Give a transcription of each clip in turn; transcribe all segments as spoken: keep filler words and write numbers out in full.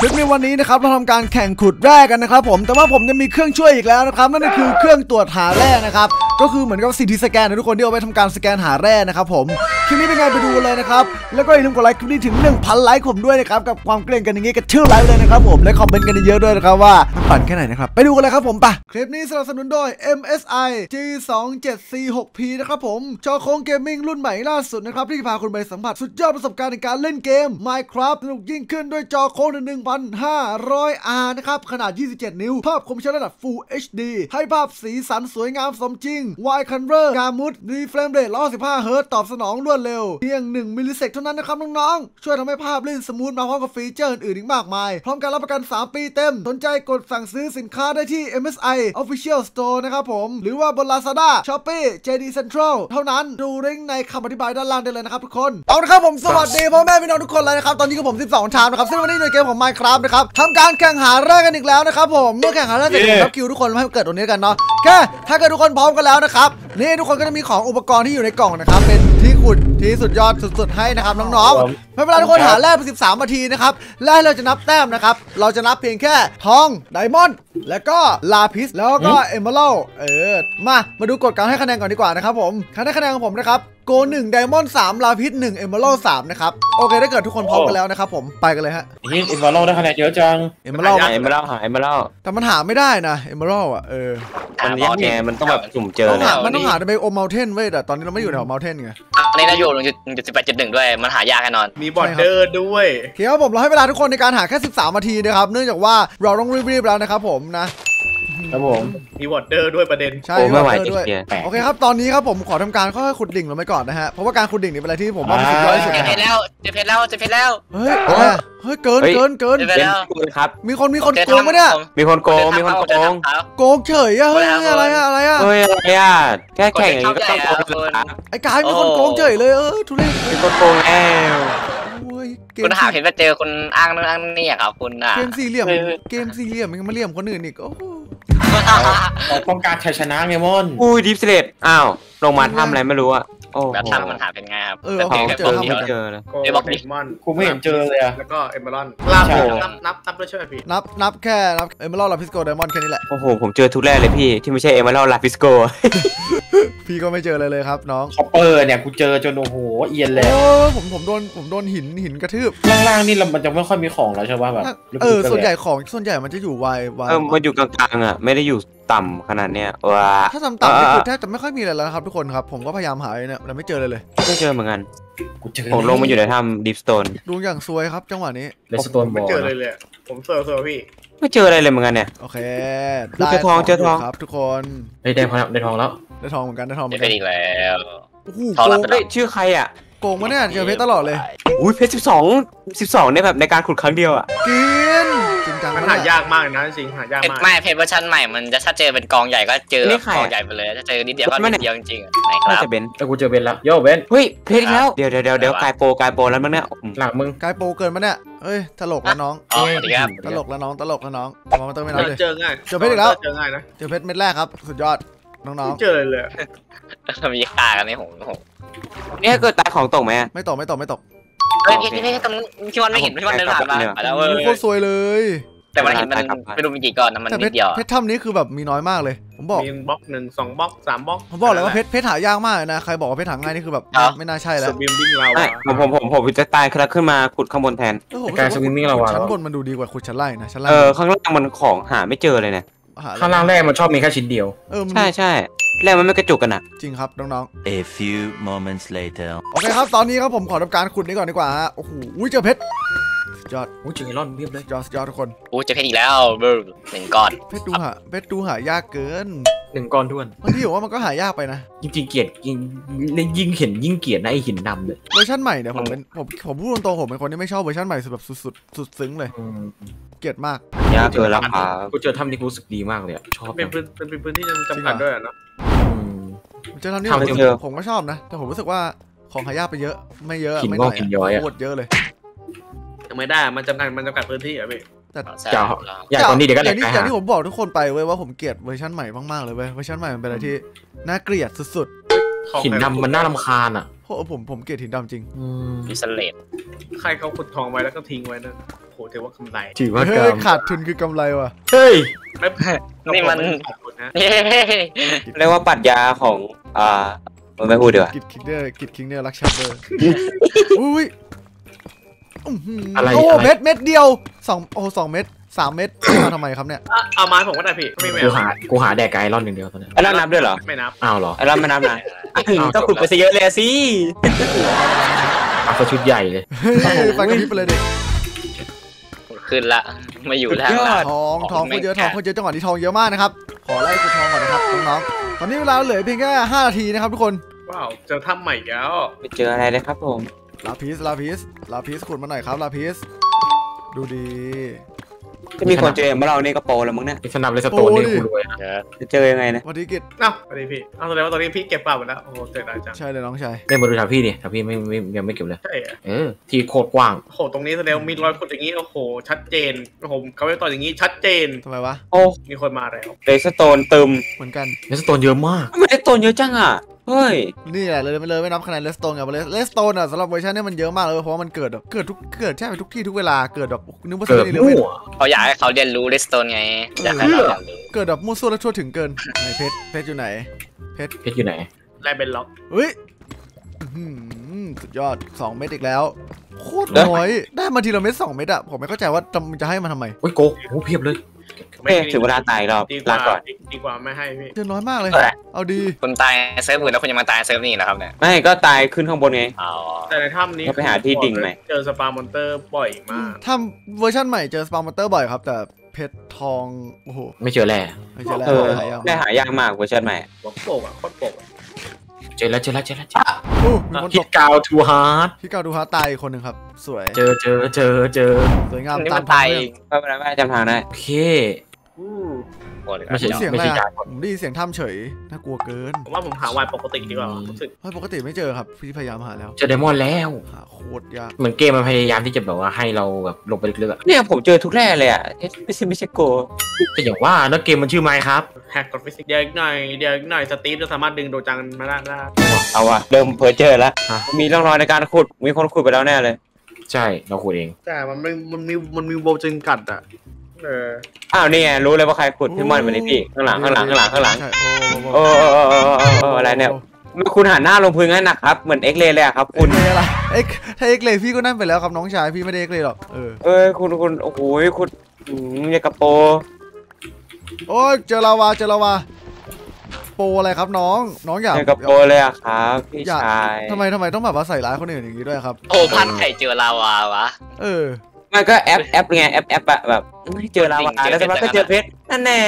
คลิปในวันนี้นะครับเราทำการแข่งขุดแร่กันนะครับผมแต่ว่าผมจะมีเครื่องช่วยอีกแล้วนะครับนั่นก็คือเครื่องตรวจหาแร่นะครับก็คือเหมือนกับซี ทีสแกนนะทุกคนที่เอาไว้ทำการสแกนหาแร่นะครับผมคลิปนี้เป็นไงไปดูเลยนะครับแล้วก็อย่าลืมกดไลค์คลิปนี้ถึง หนึ่งพัน ไลค์ผมด้วยนะครับกับความเกลียดกันอย่างนี้กับชื่อไลค์เลยนะครับผมและคอมเมนต์กันเยอะด้วยนะครับว่าปั่นแค่ไหนนะครับไปดูกันเลยครับผมปะคลิปนี้สนับสนุนโดย เอ็ม เอส ไอ จี ยี่สิบเจ็ด ซี หก พี นะครับผมชอโค้งเกมมิ่งรุ่นใหม่ล่าสุดนะครับที่พาคุณไปสัมผัสสุดยอดประสบการณ์ในการเล่นเกม Minecraft สนุกยิ่งขึ้นด้วยจอโค้งหนึ่งพันห้าร้อย อาร์ นะครับขนาดยี่สิบเจ็ดนิ้วภาพคมชัดระดับ Full เอช ดี ให้ภาพสีสันสวยงามสมจริง Wide Color การมุดดีเฟรมเรทหนึ่งร้อยสิบห้า เฮิร์ตซ์ตอบสนองรวดเร็วเพียงหนึ่งมิลลิเซกเท่านั้นนะครับน้องๆช่วยทำให้ภาพลื่นสมูทมาพร้อมกับฟีเจอร์อื่นๆอีกมากมายพร้อมการรับประกันสามปีเต็มสนใจกดสั่งซื้อสินค้าได้ที่ เอ็ม เอส ไอ Official Store นะครับผมหรือว่าบน Lazada Shopee เจ ดี Central เท่านั้นดูลิงก์ในคำอธิบายด้านล่างได้เลยนะครับทุกคนเอาละครับผมสวัสดีพ่อแม่พี่น้องทุกคนเลยนะครับตอนนี้ก็ผมสิบสองชามนะครับซึ่งวันนี้ในเกมของ Minecraft นะครับทำการแข่งหาแร่กันอีกแล้วนะครับผมเมื่อแข่งหาแร่เสร็จผมรับคิวทุกคนให้เกิดตรงนี้กันเนาะแค่ถ้าเกิดทุกคนพร้อมกันแล้วนะครับนี่ทุกคนก็จะมีของอุปกรณ์ที่อยู่ในกล่องนะครับเป็นที่ขุดที่สุดยอดสุดๆให้นะครับน้องๆไม่เป็นไรทุกคนหาแร่ไปสิบสามนาทีนะครับแร่เราจะนับแต้มนะครับเราจะนับเพียงแค่ทองไดมอนด์แล้วก็ลาพิสแล้วก็เอเมอรัลด์เออมามาดูกฎการให้คะแนนก่อนดีกว่านะครับผมการให้คะแนนของผมนะครับโกหนึ่งไดมอนด์สามลาพิสหนึ่งเอเมอรัลด์สามนะครับโอเคถ้าเกิดทุกคนพร้อมกันแล้วนะครับผมไปกันเลยฮะเอ็มเมอรัลด์ได้คะแนนเยอะจังเอเมอรัลด์เอเมอรัลด์หาเอเมอรัลด์แต่มันหาไม่ได้นะเอเมอรัลด์อ่ะเออมันยากแง่มันต้องแบบสุ่มเจอเนี่ยมันต้องหาในโอเมอร์เทนเว้ยแต่ตอนนี้เราไม่อยู่ในโอเมอร์เทนไงอันนี้นายโยนหนึ่งจุดหนึ่งแปดเจ็ดหนึ่งด้วยมันหายากแน่นอนมีบอร์เดอร์ด้วยเขียวผมเราให้เวลาทุกคนในการหาแค่สิบสามนาทีนะครับเนื่องจากว่าเราต้องรีบๆแล้วนะครับผมนะครับผมมีวอเตอร์ด้วยประเด็นใช่วอเตอร์ด้วยโอเคครับตอนนี้ครับผมขอทำการค่อยๆขุดดิ่งลงไปก่อนนะฮะเพราะว่าการขุดดิ่งนี่เป็นอะไรที่ผมว่ามันสุดยอดที่สุดแล้วจะเพชรแล้วจะเพชรแล้วเฮ้ยเฮ้ยเกินเกินเกินครับมีคนมีคนโกงไหมเนี่ยมีคนโกงมีคนโกงโกงเฉยอะเฮ้ยอะไรอะอะไรอะเฮ้ยอะไรอะแค่แข่งอย่างนี้ก็ต้องโกงไอ้กายมีคนโกงเฉยเลยเออทุเรศมีคนโกงแอลคุณหาเห็นว่าเจอคนอ้างนั่นอ้างนี่อะครับคุณอะเกมสี่เหลี่ยมเกมสี่เหลี่ยมมันมาเหลี่ยมคนอื่นอีกโอ้ต้องการชัยชนะไงมอนอุ้ยดิฟเซเลตอ้าวลงมาทำอะไรไม่รู้อะแบบทำมันหาเป็นไงครับเออเขาเจอเขาเจอเลยเอ็มบล็อกดิมอนกูไม่เห็นเจอเลยอะแล้วก็เอมเบอรอนลาพิสนับนับนับด้วยใช่ไหมพี่นับนับแค่นับเอมเบอรอนลาพิสโกไดมอนด์แค่นี้แหละโอ้โหผมเจอทุกแร่เลยพี่ที่ไม่ใช่เอมเบอรอนลาพิสโกพี่ก็ไม่เจอเลยเลยครับน้องคอปเปอร์เนี่ยกูเจอจนโอ้โหเอียนแล้วผมผมโดนผมโดนหินหินกระทืบล่างๆนี่มันจะไม่ค่อยมีของแล้วใช่ป่ะแบบเออส่วนใหญ่ของส่วนใหญ่มันจะอยู่วายวายเออมันอยู่กลางๆอ่ะไม่ได้อยู่ต่ำขนาดเนี้ยว้าถ้าต่ำต่ำนี่คือแทบจะไม่ค่อยมีอะไรแล้วครับทุกคนครับผมก็พยายามหาเนี่ยแต่ไม่เจอเลยเลยไม่เจอเหมือนกันผมลงมาอยู่ในถ้ำดิฟสโตนดูอย่างซวยครับจังหวะนี้ดิฟสโตนไม่เจอเลยเลยผมเซอร์เซอร์พี่ไม่เจออะไรเลยเหมือนกันเนี่ยโอเคเจอทองเจอทองครับทุกคนได้ได้ครับได้ทองแล้วได้ทองเหมือนกันได้ทองเหมือนกันอีกแล้วทองแล้วได้ชื่อใครอ่ะโกงมาเนี่ยเจอเพชรตลอดเลยอุ้ยเพชรสิบสองสิบสองเนี่ยแบบในการขุดครั้งเดียวอ่ะกินมันหายากมากนะจริงหายากมากไม่เพชรเวอร์ชันใหม่มันจะถ้าเจอเป็นกองใหญ่ก็เจอกองใหญ่ไปเลยถ้าเจอนิดเดียวก็นิดเดียวจริงๆไหนครับจะเบนแต่กูเจอเบนแล้วโย่เบนเฮ้ยเพชรแล้วเดี๋ยวเดี๋ยวเดี๋ยวกายโปกายโปแล้วมั้งเนี่ยหลังมึงกายโปเกินมั้งเนี่ยเฮ้ยตลกแล้วน้องตลกแล้วน้องตลกแล้วน้องมองมาเติมไม่น้อยเลยเจอง่ายเจอเพชรอีกแล้วเจอง่ายนะเจอเพชรเม็ดแรกครับสุดยอดน้องๆเจอเลยเลยมีขากันในหงหงนี่เกิดตายของตกไหมไม่ตกไม่ตกไม่ตกเฮ้ยพี่พี่ตรงพี่วันไม่เห็นพี่วันเดินผ่านมาแล้วเว้ยโคตรซวยเลยแต่ว่าเห็นมันเป็นรูปกี่ก้อนนะมันนิดเดียวเพชรถ้ำนี้คือแบบมีน้อยมากเลยผมบอกมีบล็อกหนึ่งสองบล็อกสามบล็อกผมบอกเลยว่าเพชรเพชรหายากมากนะใครบอกว่าเพชรหาง่ายนี่คือแบบไม่น่าใช่แล้วสวิมมิ่งลาวาผมผมผมจะตายคลักขึ้นมาขุดข้างบนแทนการสวิมมิ่งลาวาชั้นบนมันดูดีกว่าขุดชั้นล่างนะชั้นล่างเออข้างล่างมันของหาไม่เจอเลยเนี่ยข้างล่างแรกมันชอบมีแค่ชิ้นเดียวใช่ใช่แร่มันไม่กระจุกกันอ่ะจริงครับน้องๆ a few moments later โอเคครับตอนนี้ครับผมขอทำการขุดนี้ก่อนดีกว่าฮะโอ้โหเจอเพชรยอดโอ้ยเจอไอรอนเรียบเลยยอดยอดทุกคนโอ้เจอเพชรอีกแล้วเบิร์ดหนึ่งก้อนเพชรดูหาเพชรดูหายากเกินหนึ่งก้อนท้วนพี่บอกว่ามันก็หายากไปนะจริงๆเกลียดยิ่งเห็นยิ่งเกลียดนะไอหินดำเลยเวอร์ชันใหม่เนี่ยผมเป็นผมผมพูดตรงๆผมเป็นคนที่ไม่ชอบเวอร์ชันใหม่สุดแบบสุดๆสุดซึ้งเลยเกลียดมากยากเกินราคากูเจอถ้ำที่รู้สึกดีมากเลยชอบเป็นพื้นเป็นพื้นที่จำกัดด้วยนะเจอถ้ำที่ผมก็ชอบนะแต่ผมรู้สึกว่าของหายากไปเยอะไม่เยอะไม่หน่อยโคตรเยอะเลยไม่ได้มันจำกัดมันจำกัดพื้นที่อะพี่แต่อย่างตอนนี้เดี๋ยวก็อย่างที่ผมบอกทุกคนไปเว้ยว่าผมเกลียดเวอร์ชันใหม่มากๆเลยเว้ยเวอร์ชันใหม่มันเป็นอะไรที่น่าเกลียดสุดๆหินดำมันน่ารำคาญอะเพราะผมผมเกลียดหินดำจริงอืมพิสเลตใครเขาขุดทองไว้แล้วก็ทิ้งไว้นั่นโห ถือว่ากำไรถือว่ากำไรขาดทุนคือกำไรว่ะเฮ้ยไม่แพ้นี่มันเรียกว่าปรัชญาของอ่ามันไม่พูดเดี๋ยวกิดคิงเนอร์กิดคิงเนอร์รักแชมเบอร์อุ้ยอะไรโอ้เม็ดเม็ดเดียวสองโอ้สองเม็ดสามเม็ดมาทำไมครับเนี่ยเอาไม้ผมก็ได้พี่กูหากูหาแดกไก่ร่อนหนึ่งเดียวตอนนี้ไอ้ร่อนนับด้วยเหรอไม่นับอ้าวเหรอไอ้ร่อนไม่นับนะก็ขุดไปซะเยอะเลยสิเอาชุดใหญ่เลยไปกันที่ไปเลยดิขึ้นละมาอยู่แล้วทองทองคนเยอะทองคนเยอะจังหวะนี้ทองเยอะมากนะครับขอไล่ขุดทองก่อนนะครับน้องๆตอนนี้เวลาเหลือเพียงแค่ห้านาทีนะครับทุกคนว้าวเจอถ้ำใหม่แล้วไปเจออะไรเลยครับผมลาพิสลาพิสลาพิสขุดมาหน่อยครับลาพิสดูดีจะมีคนเจอเมื่อเราเนี่ยก็โปรแล้วมึงเนี่ยสนับเลยสตูนนี่กูรวยจะเจอยังไงนะวันนี้กิจเอ้าวันนี้พี่เอาแสดงว่าตอนนี้พี่เก็บป่าหมดแล้วโอ้เจ๋งมากจังใช่เลยน้องชายได้มาดูแถวพี่นี่แถวพี่ไม่ไม่ยังไม่เก็บเลยใช่เออที่โคตรกว้างโอ้โหตรงนี้แสดงมีรอยขุดอย่างนี้โอ้โหชัดเจนผมเขาไปต่ออย่างนี้ชัดเจนทำไมวะโอ้มีคนมาแล้วเลสตูนเติมเหมือนกันเลสตูนเยอะมากเลสตูนเยอะจังอ่ะเฮ้ยนี่แหละเลยไม่เลยไม่นับคะแนนเลสโตนกับเลสเลสโตนอ่ะสำหรับเวอร์ชันนี้มันเยอะมากเลยเพราะว่ามันเกิดแบบเกิดทุกเกิดใช่ไปทุกที่ทุกเวลาเกิดแบบนึกว่าเกิดมั่วเขาอยากให้เขาเรียนรู้เลสโตนไงอยากให้เราเรียนรู้เกิดแบบมั่วซั่วและชั่วถึงเกินไหนเพชรเพชรอยู่ไหนเพชรเพชรอยู่ไหนไล่เป็นล็อกเฮ้ยสุดยอดสองเม็ดอีกแล้วโคตรน้อยได้มาทีละเม็ดสองเม็ดอ่ะผมไม่เข้าใจว่าจะให้มันทำไมโอ้ยโก้โหเพียบเลยถึงเวลาตายรอบลาก่อนดีกว่าไม่ให้พี่เดือดร้อนมากเลยเอาดีคนตายเซิร์ฟอื่นแล้วคนยังมาตายเซิร์ฟนี่นะครับเนี่ยไม่ก็ตายขึ้นข้างบนไงแต่ในถ้ำนี้ไปหาที่ดิ่งไหมเจอสปาร์มอนเตอร์บ่อยมากถ้ำเวอร์ชั่นใหม่เจอสปาร์มอนเตอร์บ่อยครับแต่เพชรทองโอ้โหไม่เจอแร่ไม่เจอแร่ได้หายากมากเวอร์ชั่นใหม่โคตรโปกอ่ะโคตรโปกเจอแล้วเจอแล้วเจอแล้วฮิตกาวทูฮาร์ดฮิตกาวทูฮาร์ดตายคนหนึ่งครับสวยเจอเจอเจอเจอสวยงามตามทางไม่เป็นไรไม่จำทางได้โอเคไม่ใช่เสียงอะไรผมได้ยินเสียงถ้ำเฉยน่ากลัวเกินผมว่าผมหาวายปกติดีกว่ารู้สึกเพราะปกติไม่เจอครับพี่พยายามหาแล้วเจอไดมอนด์แล้วหาโคตรยากเหมือนเกมมันพยายามที่จะแบบว่าให้เราแบบลงไปลึกๆเนี่ยผมเจอทุกแร่เลยอ่ะไม่ใช่ไม่ใช่โกแต่อย่างว่าแล้วเกมมันชื่อ Minecraft แฮกกดฟิสิกส์เดี๋ยวอีกหน่อยเดี๋ยวอีกหน่อยสตีฟจะสามารถดึงโดจังมาได้แล้วเอาว่ะเริ่มเพอเจอแล้วมีร่องรอยในการขุดมีคนขุดไปแล้วแน่เลยใช่เราขุดเองแต่มันมันมีมันมีโบจำกัดอ่ะอ้าวนี่ไงรู้เลยว่าใครขุดพี่มอนมาเลยพี่ข้างหลังข้างหลังข้างหลังข้างหลังโอ้โหอะไรเนี่ยคุณหันหน้าลงพื้นให้หนักครับเหมือนเอ็กเลย์เลยครับคุณอะไรเอ็กถ้าเอ็กเลย์พี่ก็นั่นไปแล้วครับน้องชายพี่ไม่ได้เอ็กเลย์หรอกเออเอ้ยคุณคุณโอ้โหคุณยากระโปโอ้ยเจลาวาเจลาวาโปอะไรครับน้องน้องอยากยากระโปเลยอะครับพี่ชายทำไมทำไมต้องแบบว่าใส่ร้ายคนอื่นอย่างนี้ด้วยครับโอ้พันไข่เจลาวาวะเออมันก็แอปแอปไงแอปแอปอะแบบเจอเราอะแล้วก็เจอเพชรนั่นแน่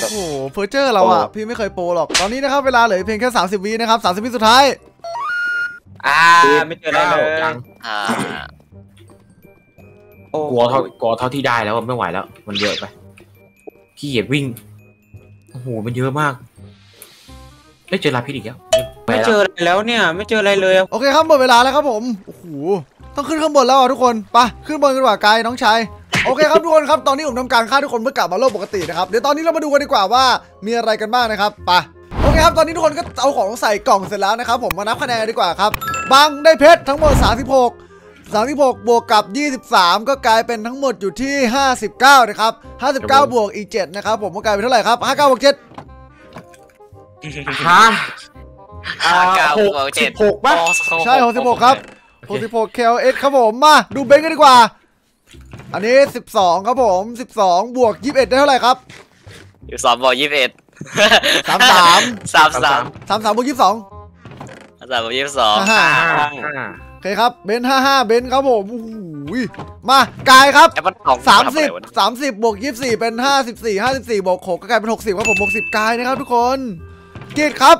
โอ้โหเพอร์เจอร์เราอะพี่ไม่เคยโปรหรอกตอนนี้นะครับเวลาเหลือเพียงแค่สามสิบวินะครับสามสิบวิสุดท้ายอ่าไม่เจอได้เลยอ่ากลัวเท่ากลัวเท่าที่ได้แล้วไม่ไหวแล้วมันเยอะไปขี้เหยียดวิ่งโอ้โหมันเยอะมากไม่เจอลาพิษอีกแล้วไม่เจออะไรแล้วเนี่ยไม่เจออะไรเลยโอเคครับหมดเวลาแล้วครับผมโอ้โหต้องขึ้นข้างบนแล้วทุกคนไปขึ้นบนกันดีกว่าไกด์น้องชายโอเคครับทุกคนครับตอนนี้ผมทำการฆ่าทุกคนเพื่อกลับมาโลกปกตินะครับเดี๋ยวตอนนี้เรามาดูกันดีกว่าว่ามีอะไรกันบ้างนะครับไปโอเคครับตอนนี้ทุกคนก็เอาของใส่กล่องเสร็จแล้วนะครับผมมานับคะแนนดีกว่าครับบังได้เพชรทั้งหมดสามสิบหก สามสิบหกบวกกับยี่สิบสามก็กลายเป็นทั้งหมดอยู่ที่ห้าสิบเก้านะครับห้าสิบเก้าบวกอีกเจ็ดนะครับผมก็กลายเป็นเท่าไหร่ครับห้าสิบเก้าบวกเจ็ดฮะห้าสิบเก้าบวกเจ็ดหกป่ะใช่หกสิบหกครับหกสิบหก เค แอล เอส ครับผมมาดูเบนกันดีกว่าอันนี้สิบสองครับผมสิบสองบวกยี่สิบเอ็ดได้เท่าไหร่ครับสิบสองบวกยี่สิบเอ็ด สามสิบสาม สามสิบสาม สามสิบสามบวกยี่สิบสอง สามสิบสามบวกยี่สิบสอง ห้าสิบห้าโอเคครับเบนห้าสิบห้าเบนครับผมโอ้โหมากายครับสามสิบ สามสิบบวกยี่สิบสี่เป็นห้าสิบสี่ ห้าสิบสี่บวกหกก็กลายเป็นหกสิบครับผมหกสิบกายนะครับทุกคนเกตครับ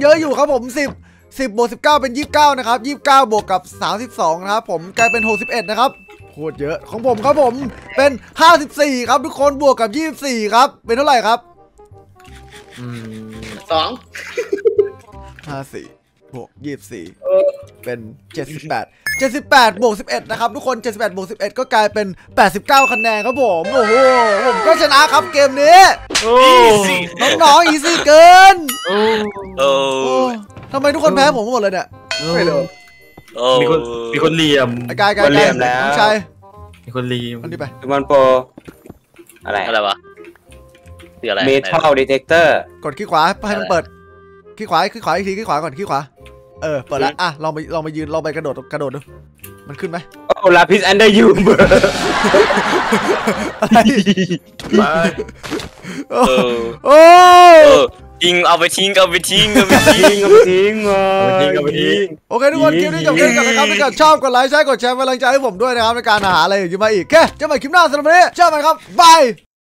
เยอะอยู่ครับผมสิบสิบบวกสิบเก้าเป็นยี่สิบเก้านะครับยี่สิบเก้าบวกกับสามสิบสองนะครับผมกลายเป็นหกสิบเอ็ดนะครับโคตรเยอะของผมครับผมเป็นห้าสิบสี่ครับทุกคนบวกกับยี่สิบสี่ครับเป็นเท่าไหร่ครับอืมสอง ห้าสิบบวกยี่สิบสี่เป็นเจ็ดสิบแปด เจ็ดสิบแปดบวกสิบเอ็ดนะครับทุกคนเจ็ดสิบแปดบวกสิบเอ็ดก็กลายเป็นแปดสิบเก้าคะแนนครับผมโอ้โหผมก็ชนะครับเกมนี้น้องๆอีซี่เกินโอ้ทำไมทุกคนแพ้ผมหมดเลยเนี่ยไม่รู้มีคนมีคนเหลี่ยมไอ้กายกายกายน้องชาย มีคนรีมไปมันโปรอะไรอะไรวะคืออะไร metal detector กดขี้ขวาให้มันเปิดขี้ขวาขี้ขวาอีกทีขี้ขวาก่อนขี้ขวาเออเปิดแล้วอ่ะลองไปลองไปยืนลองไปกระโดดกระโดดดูมันขึ้นไหมโอ้ลาพิสอันเดอร์ยูเบอร์โอ้โอ้ยิงเอาไปทิ้งเอาไปทิ้งเอาไปทิ้งเอาไปทิ้งเอาไปทิ้งโอเคทุกคนคลิปนี้จบกันแล้วนะครับถ้าเกิดชอบกดไลค์ใช้กดแชร์เป็นกำลังใจให้ผมด้วยนะครับในการหาอะไรอยู่มาอีกแค่จะมาคลิปหน้าสำหรับวันนี้เจอกันครับบาย